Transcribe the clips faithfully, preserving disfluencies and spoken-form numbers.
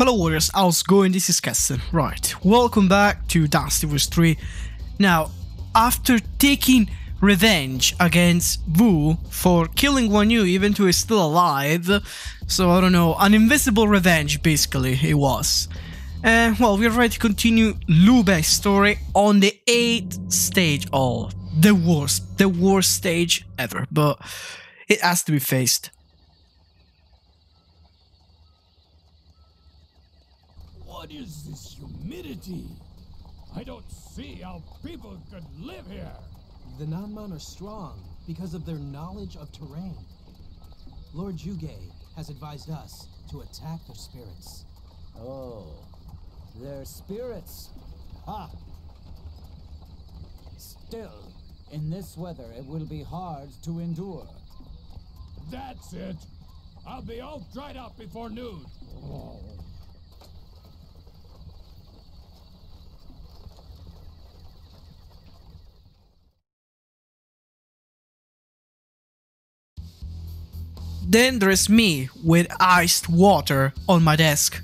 fellow warriors, how's going? This is Kessen. Right, welcome back to Dynasty Warriors three. Now, after taking revenge against Wu for killing Guan Yu, even though he's still alive, so I don't know, an invisible revenge basically it was. Uh, well, we're ready to continue Liu Bei's story on the eighth stage. Oh, the worst, the worst stage ever, but it has to be faced. What is this humidity? I don't see how people could live here. The Nanman are strong because of their knowledge of terrain. Lord Zhuge has advised us to attack their spirits. Oh. Their spirits. Ha! Still, in this weather, it will be hard to endure. That's it. I'll be all dried up before noon. Oh. Then there's me with iced water on my desk.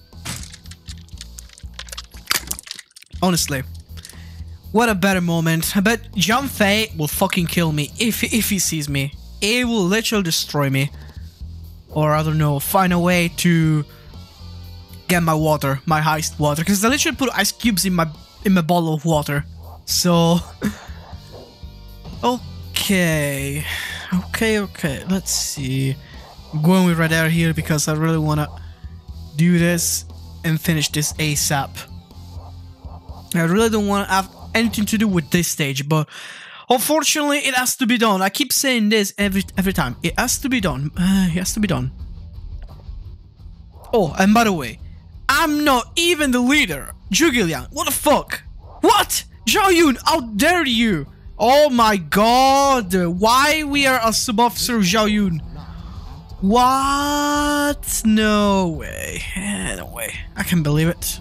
Honestly, what a better moment. I bet Zhang Fei will fucking kill me if, if he sees me. He will literally destroy me. Or I don't know, find a way to get my water, my iced water. Because I literally put ice cubes in my, in my bottle of water. So... okay. Okay, okay. Let's see. I'm going with Red Air here because I really want to do this and finish this ASAP. I really don't want to have anything to do with this stage, but unfortunately it has to be done. I keep saying this every every time. It has to be done. Uh, it has to be done. Oh, and by the way, I'm not even the leader. Zhuge Liang, what the fuck? What? Zhao Yun, how dare you? Oh my god. Why we are a sub-officer of Zhao Yun? What? No way. No way. I can't believe it.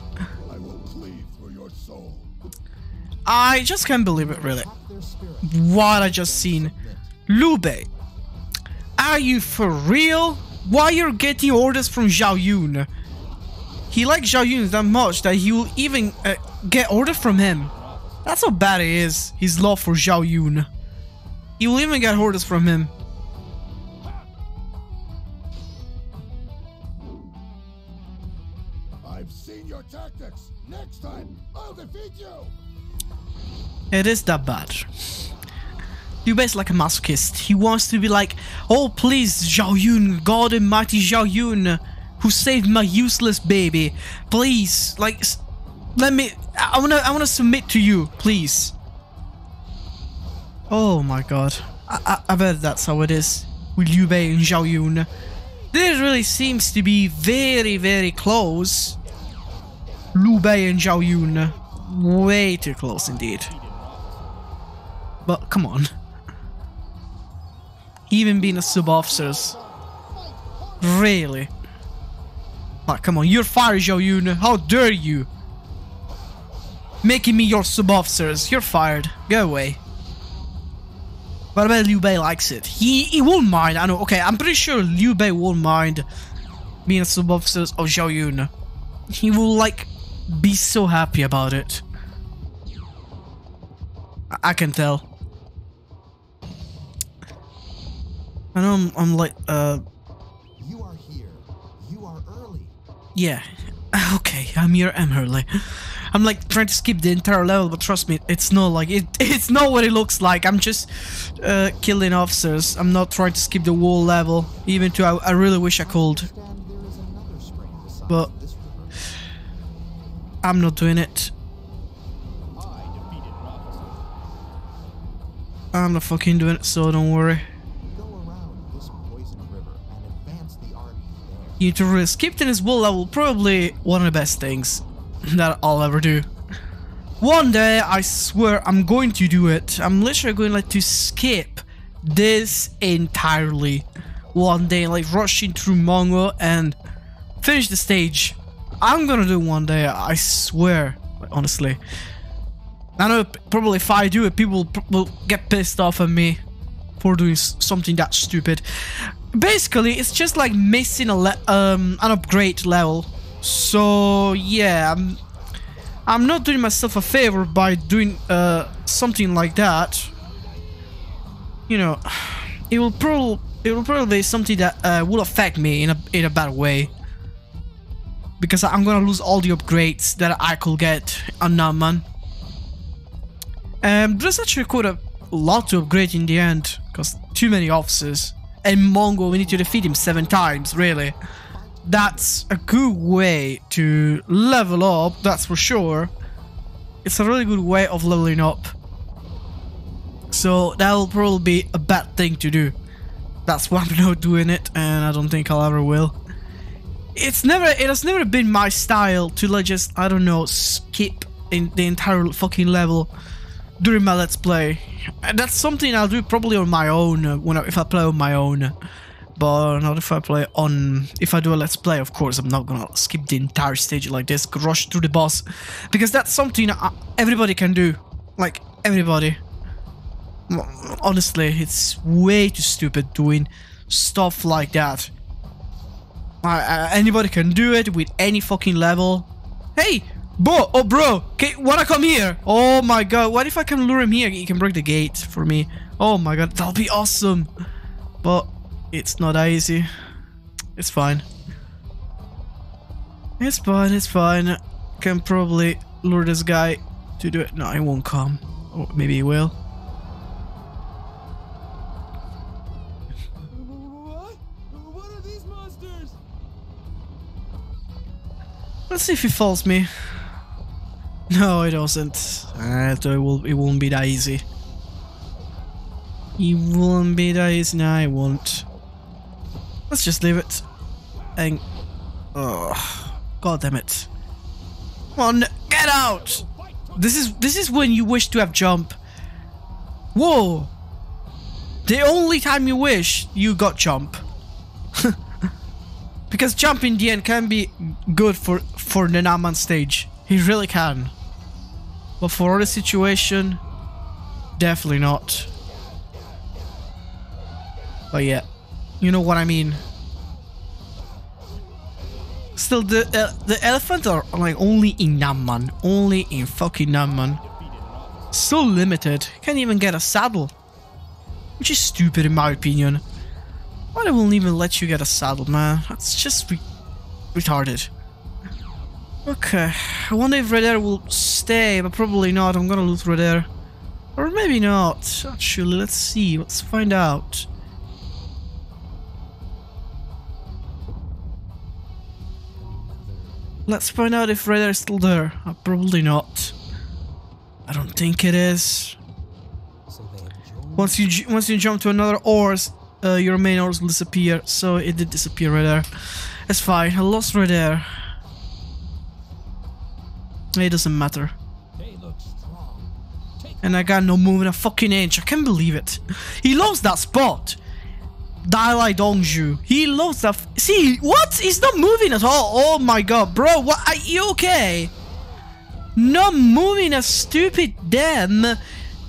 I just can't believe it, really. What I just seen. Liu Bei, are you for real? Why you're getting orders from Zhao Yun? He likes Zhao Yun that much that he will even uh, get orders from him. That's how bad it is, his love for Zhao Yun. He will even get orders from him. I've seen your tactics. Next time, I'll defeat you. It is that bad. Liu Bei is like a masochist. He wants to be like, oh please Zhao Yun, God and mighty Zhao Yun, who saved my useless baby. Please, like, let me, I wanna, I wanna submit to you, please. Oh my god. I, I, I bet that's how it is with Liu Bei and Zhao Yun. This really seems to be very, very close. Liu Bei and Zhao Yun. Way too close indeed. But come on. Even being a sub-officers. Really? Like, come on, you're fired, Zhao Yun. How dare you? Making me your sub-officers. You're fired. Go away. But I bet Liu Bei likes it. He he won't mind. I know. Okay, I'm pretty sure Liu Bei won't mind being a sub-officers of Zhao Yun. He will, like, be so happy about it. I can tell. I know I'm, I'm like, uh... You are here. You are early. Yeah. Okay, I'm here, I'm early. I'm like trying to skip the entire level, but trust me, it's not like, it. it's not what it looks like. I'm just uh, killing officers. I'm not trying to skip the whole level, even though I, I really wish I could. But... I'm not doing it. I'm not fucking doing it, so don't worry. Go around this poison river and advance the army there. You need to really skip this wall level, probably one of the best things that I'll ever do. One day, I swear, I'm going to do it. I'm literally going like to skip this entirely. One day, like rushing through Mongol and finish the stage. I'm gonna do one day, I swear, honestly. I know probably if I do it, people will get pissed off at me for doing something that stupid. Basically, it's just like missing a le um, an upgrade level. So yeah, I'm, I'm not doing myself a favor by doing uh, something like that. You know, it will probably it will probably be something that uh, will affect me in a in a bad way, because I'm gonna lose all the upgrades that I could get on Nanman. Um, there's actually quite a lot to upgrade in the end, because too many officers. And Mongol, we need to defeat him seven times, really. That's a good way to level up, that's for sure. It's a really good way of leveling up. So that'll probably be a bad thing to do. That's why I'm not doing it, and I don't think I'll ever will. It's never, it has never been my style to like just, I don't know, skip in the entire fucking level during my let's play. And that's something I'll do probably on my own, when I, if I play on my own. But not if I play on, if I do a let's play, of course, I'm not gonna skip the entire stage like this, rush through the boss, because that's something I, everybody can do, like everybody. Honestly, it's way too stupid doing stuff like that. I, I, anybody can do it with any fucking level. Hey, bro, oh bro, okay, wanna come here? Oh my god, what if I can lure him here? He can break the gate for me. Oh my god, that'll be awesome. But it's not that easy. It's fine. It's fine, it's fine. Can probably lure this guy to do it. No, he won't come. Or maybe he will. What? What are these monsters? Let's see if he follows me. No, he doesn't. Uh, it, will, it won't be that easy. He won't be that easy. No, he won't. Let's just leave it. And oh, god damn it! Come on, get out! This is this is when you wish to have jump. Whoa! The only time you wish you got jump, because jump in the end can be good for for the Nanman stage. He really can, but for other situation, definitely not. But yeah. You know what I mean. Still, the uh, the elephants are like only in Nanman, only in fucking Nanman. So limited, can't even get a saddle, which is stupid in my opinion. Why they won't even let you get a saddle, man? That's just re retarded. Okay, I wonder if Redair will stay, but probably not. I'm gonna lose Redair, or maybe not. Actually, let's see. Let's find out. Let's find out if Redair is still there. Uh, probably not. I don't think it is. Once you once you jump to another ores, uh, your main ores will disappear. So it did disappear right there. It's fine. I lost Redair. It doesn't matter. And I got no move in a fucking inch. I can't believe it. He lost that spot. Dalai Dongju. He loves that. F See, what? He's not moving at all. Oh my god, bro. What? Are you okay? Not moving a stupid damn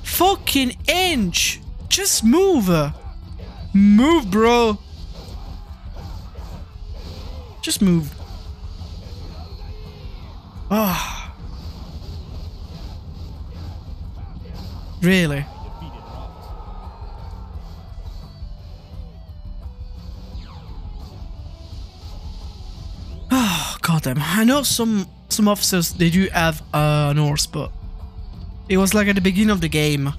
fucking inch. Just move. Move, bro. Just move. Oh. Really? God damn, I know some some officers, they do have uh, an horse, but it was like at the beginning of the game.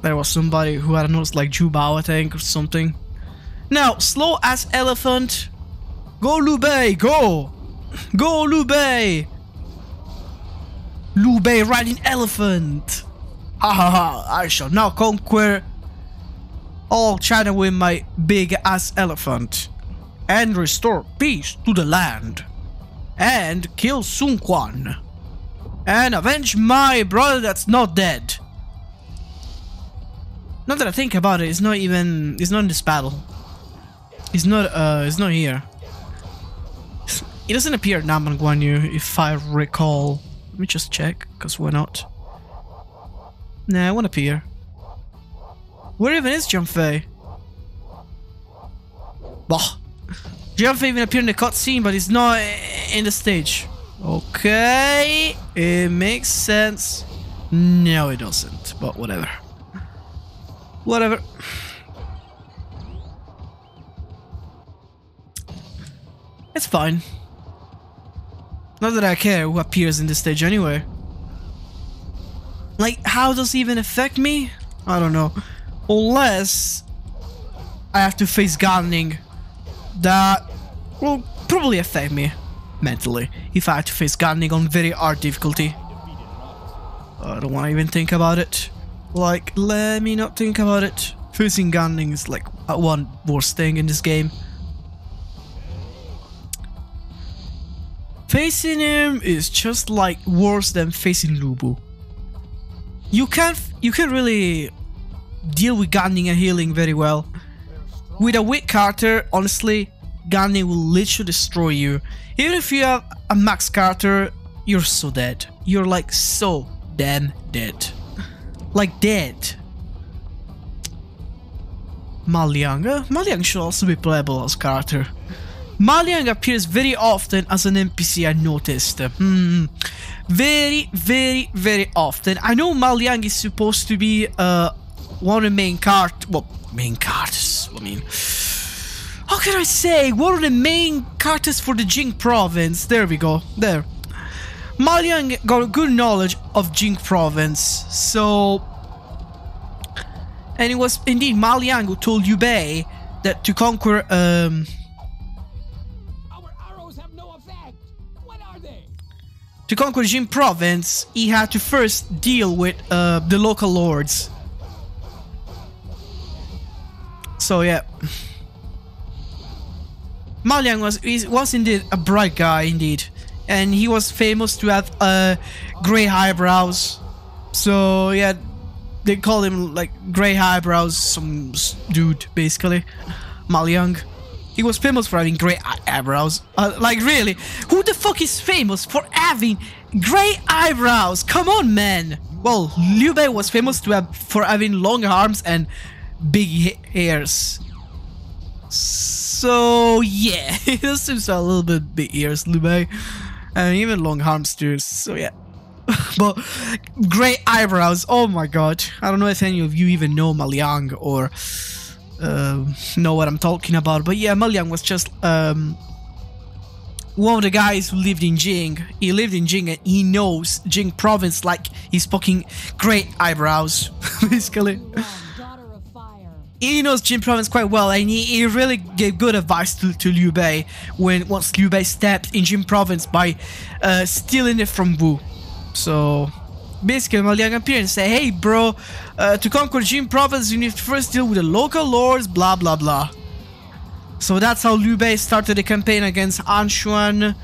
There was somebody who had an horse like Zhu Bao, I think, or something. Now, slow as elephant. Go Liu Bei, go! Go Liu Bei! Liu Bei riding elephant! Ha ha ha, I shall now conquer all China with my big ass elephant. And restore peace to the land. And kill Sun Quan. And avenge my brother that's not dead. Now that I think about it, it's not even... It's not in this battle. It's not, uh, it's not here. It doesn't appear at Nanman Guan Yu, if I recall. Let me just check, because why not? Nah, it won't appear. Where even is Zhang Fei? Bah. Jiang Fei even appeared in the cutscene, but he's not in the stage. Okay, it makes sense. No, it doesn't, but whatever. Whatever. It's fine. Not that I care who appears in this stage anyway. Like, how does it even affect me? I don't know. Unless I have to face Gan Ning. That will probably affect me mentally if I have to face Gan Ning on very hard difficulty. I don't want to even think about it. Like, let me not think about it. Facing Gan Ning is like one worst thing in this game. Facing him is just like worse than facing Lü Bu. You can't you can't really deal with Gan Ning and healing very well. With a weak Carter, honestly, Gan Ning will literally destroy you. Even if you have a max Carter, you're so dead. You're like so damn dead. Like dead. Ma Liang. Uh, Ma Liang should also be playable as Carter. Ma Liang appears very often as an N P C, I noticed. Mm. Very, very, very often. I know Ma Liang is supposed to be uh, one of the main cart- well, main carters, I mean... How can I say? One of the main carters for the Jing province. There we go, there. Ma Liang got good knowledge of Jing province, so... And it was indeed Ma Liang who told Liu Bei that to conquer... Um, To conquer Jing province, he had to first deal with uh, the local lords. So yeah, Ma Liang was was indeed a bright guy indeed, and he was famous to have uh, grey eyebrows. So yeah, they call him like grey eyebrows, some dude basically, Ma Liang. He was famous for having grey eyebrows. Uh, like, really? Who the fuck is famous for having grey eyebrows? Come on, man! Well, Liu Bei was famous to have, for having long arms and big ha ears. So, yeah. He seems to have a little bit big ears, Liu Bei. And even long arms, too. So, yeah. But grey eyebrows, oh my god. I don't know if any of you even know Ma Liang or... Uh, know what I'm talking about, but yeah, Ma Liang was just um, one of the guys who lived in Jing. He lived in Jing and he knows Jing province like his fucking great eyebrows, basically. He knows Jing province quite well, and he, he really gave good advice to, to Liu Bei when once Liu Bei stepped in Jing province by uh, stealing it from Wu. So... Basically, Ma Liang appeared and said, hey bro, uh, to conquer Jing province you need to first deal with the local lords, blah blah blah. So that's how Liu Bei started the campaign against Anshuan,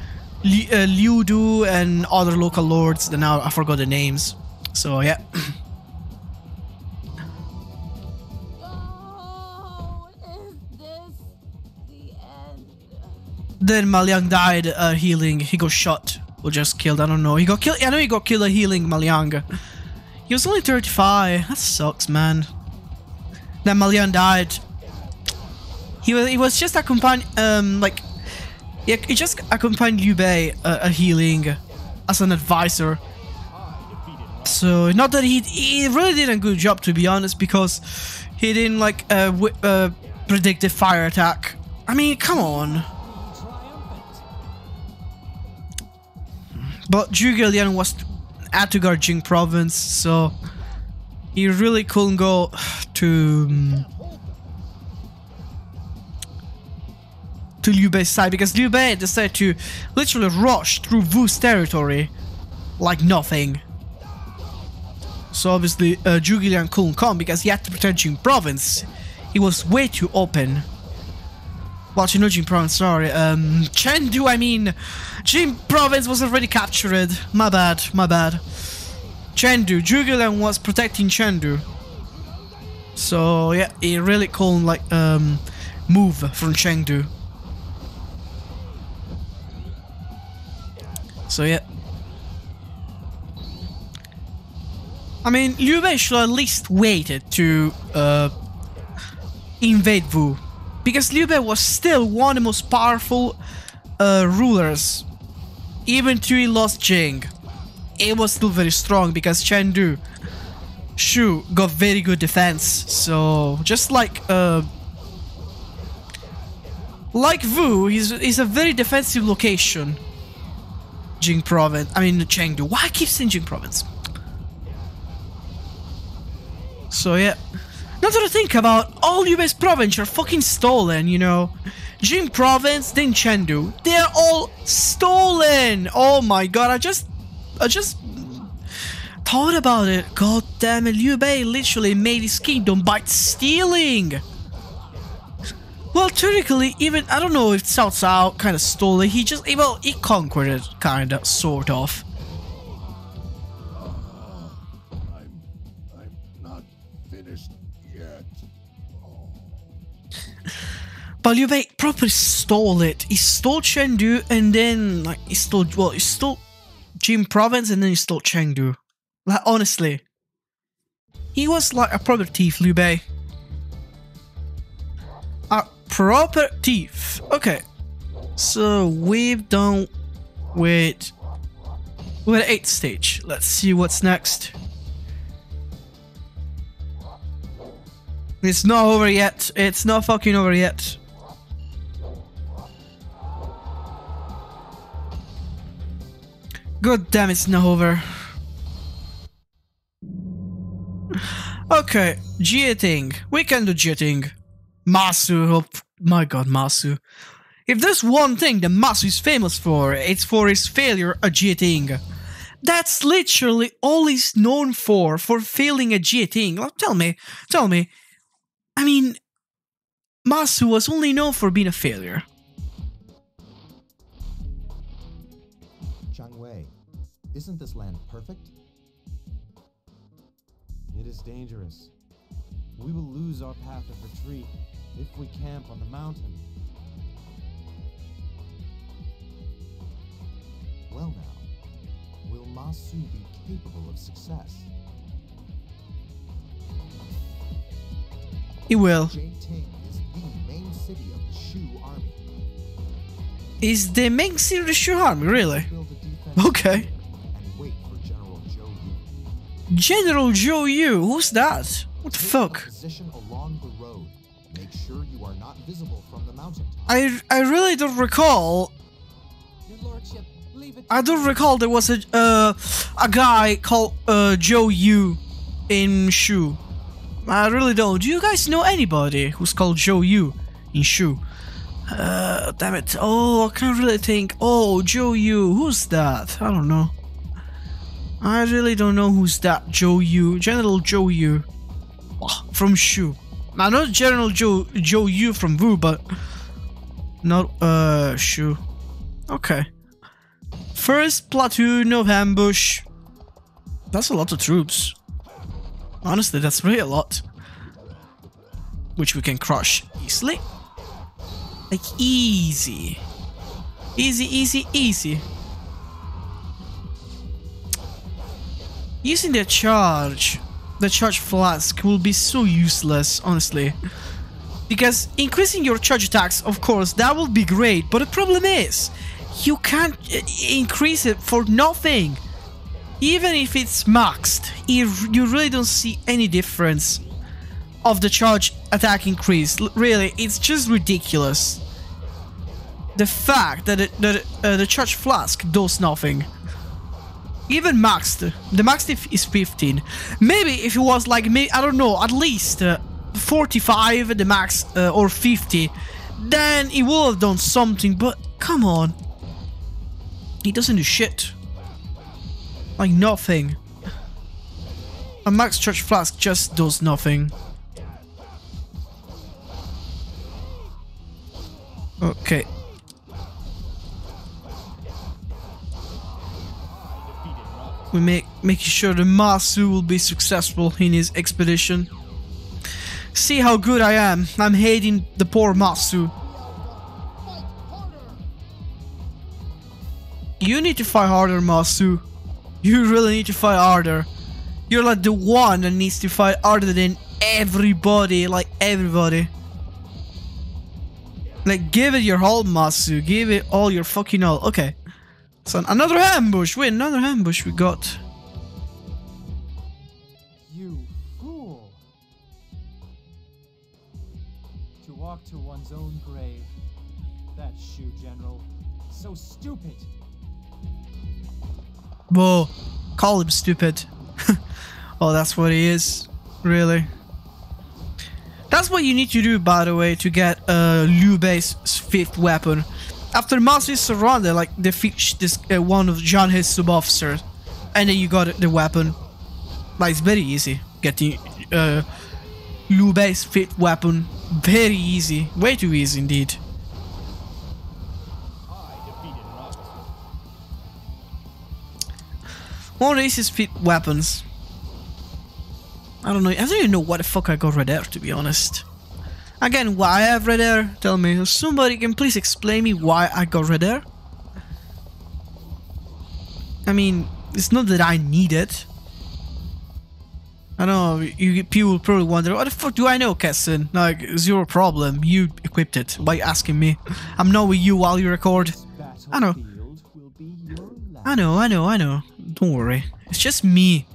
Li uh, Liu Du and other local lords, and now I forgot the names. So yeah. Oh, is this the end? Then Ma Liang died uh, healing, he got shot. Or just killed, I don't know. He got killed. I know he got killed at healing Ma Liang. He was only thirty-five. That sucks, man. Then Ma Liang died. He was. He was just accompanied. Um, like, yeah, he just accompanied Liu Bei uh, at healing as an advisor. So not that he he really did a good job, to be honest, because he didn't like uh, w uh predict the fire attack. I mean, come on. But Zhuge Liang was at to guard Jing province, so he really couldn't go to to Liu Bei's side, because Liu Bei decided to literally rush through Wu's territory like nothing. So obviously uh, Zhuge Liang couldn't come because he had to protect Jing province. He was way too open. Well, actually, no Jing province, sorry, um, Chengdu, I mean, Jing province was already captured, my bad, my bad. Chengdu, Zhuge Liang was protecting Chengdu. So, yeah, he really couldn't, like, um, move from Chengdu. So, yeah. I mean, Liu Bei should at least waited to, uh, invade Wu. because Liu Bei was still one of the most powerful uh, rulers. Even though he lost Jing, it was still very strong because Chengdu, Shu got very good defense. So just like uh, like Wu, he's, he's a very defensive location. Jing province, I mean Chengdu. Why I keep saying Jing province? So yeah, now that I think about all Liu Bei's province are fucking stolen, you know. Jing province, then Chengdu, they're all stolen. Oh my god, I just, I just thought about it. God damn it, Liu Bei literally made his kingdom by stealing. Well, theoretically, even, I don't know if Cao Cao kind of stole it, he just, well, he conquered it, kind of, sort of. Uh, I'm, I'm not finished yet. Oh. But Liu Bei properly stole it. He stole Chengdu, and then, like, he stole, well, he stole Jing province, and then he stole Chengdu. Like, honestly. He was like a proper thief, Liu Bei. Proper thief. Okay, so we've done with we're at eighth stage. Let's see what's next. It's not over yet. It's not fucking over yet. God damn, it's not over. Okay, Jie Ting. We can do Jie Ting. Ma Su, oh my god, Ma Su. If there's one thing that Ma Su is famous for, it's for his failure at Jie Ting. That's literally all he's known for, for failing at Jie Ting. Like, tell me, tell me. I mean, Ma Su was only known for being a failure. Zhang Wei, isn't this land perfect? It is dangerous. We will lose our path of retreat if we camp on the mountain. Well now, will Ma Su be capable of success? He will. Jie Ting is the main city of the Shu army. Is the main city of the Shu army, really? Okay. And wait for General Joe Yu. General Joe Yu, who's that? What the fuck? I I really don't recall. I don't recall there was a uh, a guy called uh, Joe Yu in Shu. I really don't. Do you guys know anybody who's called Joe Yu in Shu? Uh, damn it! Oh, I can't really think. Oh, Joe Yu, who's that? I don't know. I really don't know who's that Joe Yu, General Joe Yu. From Shu. I know General Joe Joe Yu from Wu, but not uh Shu. Okay. First platoon of ambush. That's a lot of troops. Honestly, that's really a lot. Which we can crush easily. Like easy. Easy, easy, easy. Using the charge. The charge flask will be so useless, honestly, because increasing your charge attacks, of course, that will be great, but the problem is you can't increase it for nothing. Even if it's maxed, you really don't see any difference of the charge attack increase. Really, it's just ridiculous. The fact that, it, that uh, the charge flask does nothing. Even maxed, the max is fifteen. Maybe if it was like me, I don't know, at least uh, forty-five, the max, uh, or fifty, then it would have done something. But come on, he doesn't do shit, like nothing. A max charge flask just does nothing. Okay. We make making sure the Ma Su will be successful in his expedition. See how good I am. I'm hating the poor Ma Su. You need to fight harder, Ma Su. You really need to fight harder. You're like the one that needs to fight harder than everybody, like everybody. Like, give it your all, Ma Su. Give it all your fucking all. Okay. So another ambush. Wait, another ambush we got. You fool. To walk to one's own grave. That Shu general. So stupid. Whoa. Call him stupid. Oh, that's what he is. Really. That's what you need to do, by the way, to get uh, Liu Bei's fifth weapon. After Ma Su is surrounded, like, defeat this uh, one of Zhang Hei's sub-officers, and then you got the weapon. Like, it's very easy getting uh, Liu Bei's fifth weapon. Very easy. Way too easy, indeed. One of his fifth weapons. I don't know. I don't even know what the fuck I got right there, to be honest. Again, why I have right there? Tell me. Somebody can please explain me why I got right there. I mean, it's not that I need it. I know you people probably wonder, what the fuck do I know, Kessen? Like, it's your problem. You equipped it by asking me. I'm not with you while you record. I know. I know. I know. I know. Don't worry. It's just me.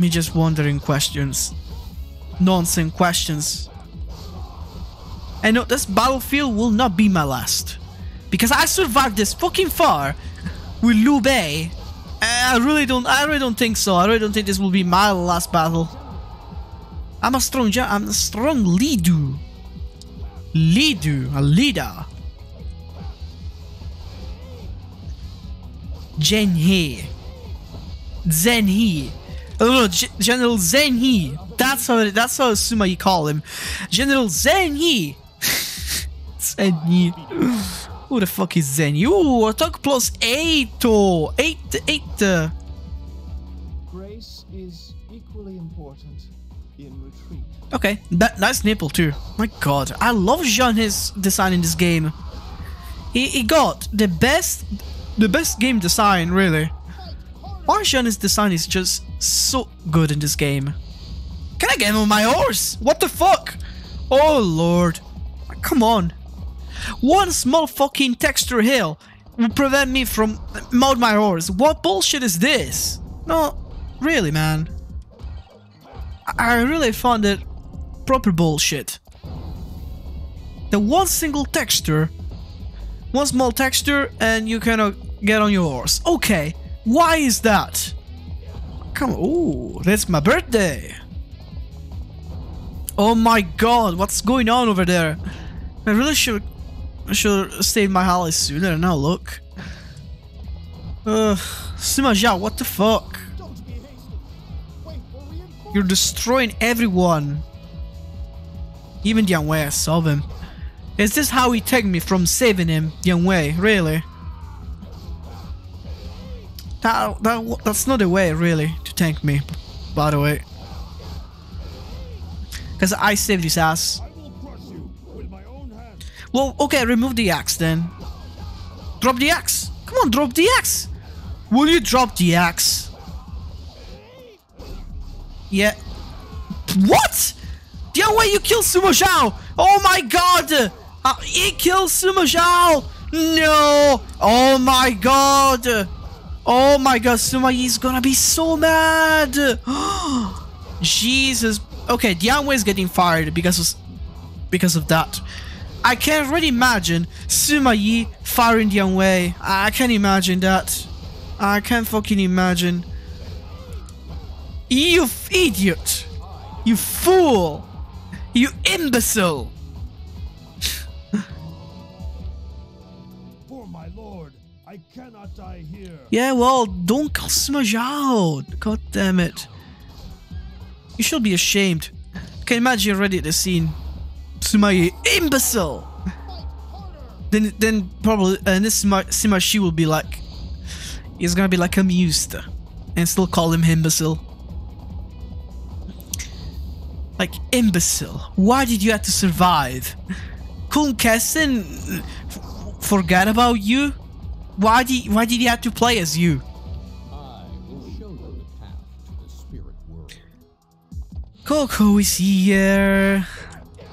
Me just wondering questions. Nonsense questions. And no, this battlefield will not be my last. Because I survived this fucking far with Liu Bei. I really don't I really don't think so. I really don't think this will be my last battle. I'm a strong I'm a strong leader. Leader, a leader. Zhen He. Zhen He. Oh, General Zhang He. That's how that's how Sima Yi call him. General Zhang He. Zhang He. Who the fuck is Zhang He? Ooh, attack plus eight. Oh, eight, eight. Uh. Grace is equally important in retreat. Okay, that nice nipple too. My God, I love Zhang He's design in this game. He he got the best the best game design really. Zhang He's design is just so good in this game. Can I get him on my horse? What the fuck? Oh Lord. Come on. One small fucking texture hill will prevent me from mount my horse. What bullshit is this? No, really, man. I really found it proper bullshit. The one single texture, one small texture, and you cannot get on your horse. Okay, why is that? Come on. Oh, that's my birthday. Oh my God, what's going on over there? I really should should save my allies sooner. Now look. Uh, Sima Zhao, what the fuck? You're destroying everyone. Even Dian Wei, I saw him. Is this how he take me from saving him, Dian Wei? Really? That, that, that's not the way, really, to tank me, by the way. Because I saved his ass. Well, okay, remove the axe then. Drop the axe. Come on, drop the axe. Will you drop the axe? Yeah. What? The other way you kill Sima Zhao. Oh my God. Uh, he killed Sima Zhao. No. Oh my God. Oh my God, Sima Yi's gonna be so mad! Jesus. Okay, Dian Wei is getting fired because of, because of that. I can't really imagine Sima Yi firing Dian Wei. I can't imagine that. I can't fucking imagine. You idiot! You fool! You imbecile! I cannot die here. Yeah, well, don't kill Sima Zhao. God damn it. You should be ashamed. I can imagine already the scene. Sima Yi, imbecile! Then then probably uh, this Sima, Sima Shi will be like... He's gonna be like amused. And still call him imbecile. Like, imbecile. Why did you have to survive? Couldn't Kessen forget about you? Why did why did he have to play as you? I will show you the path to the spirit world. Coco is here.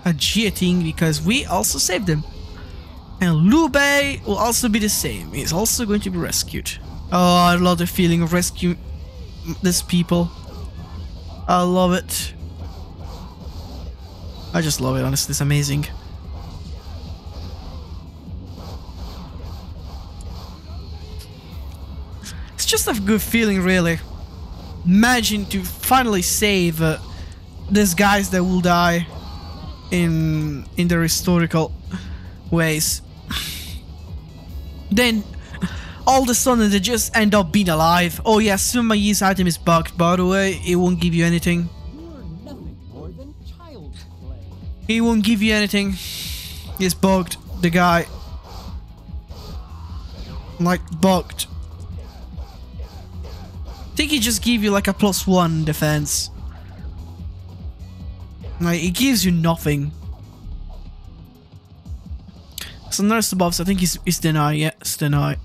and Jie Ting, because we also saved them. And Liu Bei will also be the same. He's also going to be rescued. Oh, I love the feeling of rescuing these people. I love it. I just love it, honestly. It's amazing. It's just a good feeling, really. Imagine to finally save uh, these guys that will die in in their historical ways. Then all of a sudden they just end up being alive. Oh yeah, Sima Yi's item is bugged, by the way. It won't give you anything. You're nothing more than child's play. He won't give you anything. He's bugged, the guy. Like, bugged. I think he just gave you like a plus one defense. Like, it gives you nothing. So nurse the buffs, I think he's, he's denied, yeah, it's denied.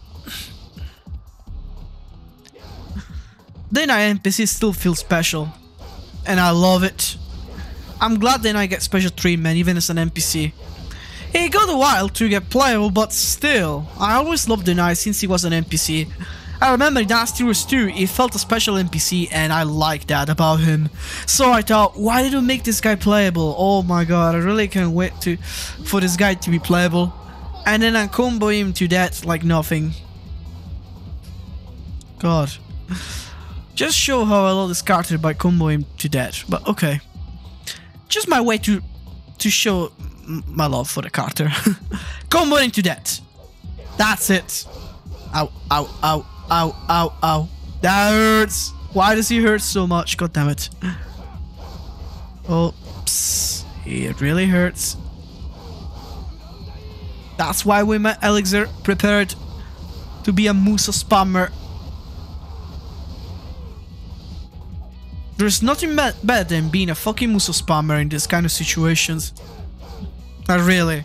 Deny N P Cs still feel special, and I love it. I'm glad Deny get special treatment even as an N P C. It got a while to get playable, but still, I always loved Deny since he was an N P C. I remember in Dynasty Warriors two, he felt a special N P C, and I liked that about him. So I thought, why did you make this guy playable? Oh my god, I really can't wait to for this guy to be playable. And then I combo him to death like nothing. God. Just show how I love this character by comboing him to death, but okay. Just my way to to show my love for the character. Comboing him to death. That's it. Ow, ow, ow, ow, ow, ow. That hurts. Why does he hurt so much? God damn it. Oh, psst. It really hurts. That's why we met Elixir, prepared to be a Musou spammer. There's nothing better than being a fucking Musou spammer in this kind of situations. Not really.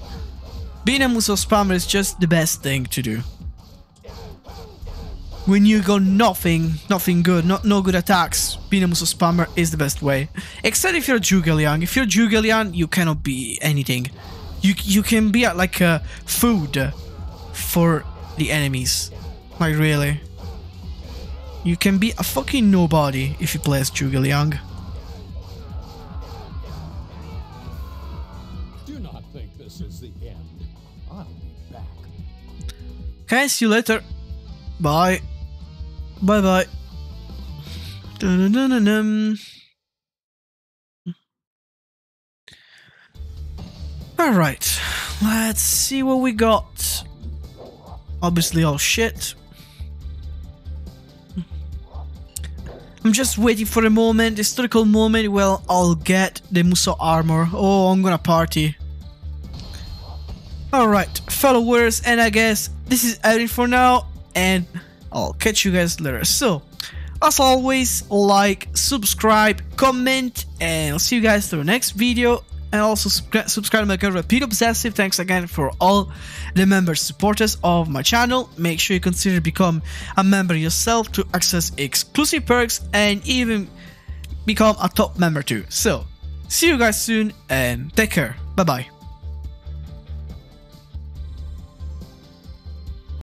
Being a Musou spammer is just the best thing to do. When you got nothing, nothing good, no, no good attacks, being a Musou spammer is the best way. Except if you're Zhuge Liang. If you're Zhuge Liang, you cannot be anything. You, you can be like a food for the enemies. Like, really. You can be a fucking nobody if you play as Zhuge Liang. Do not think this is the end. I'll be back. Okay, see you later. Bye. Bye bye. Dun dun dun dun. Alright. Let's see what we got. Obviously all shit. I'm just waiting for a moment, historical moment, well, I'll get the Musou armor. Oh, I'm gonna party. Alright, fellow warriors, and I guess this is everything for now, and I'll catch you guys later. So, as always, like, subscribe, comment, and I'll see you guys to the next video. And also subscribe to my channel, Repeat Obsessive. Thanks again for all the members, supporters of my channel. Make sure you consider become a member yourself to access exclusive perks and even become a top member too. So, see you guys soon and take care. Bye bye.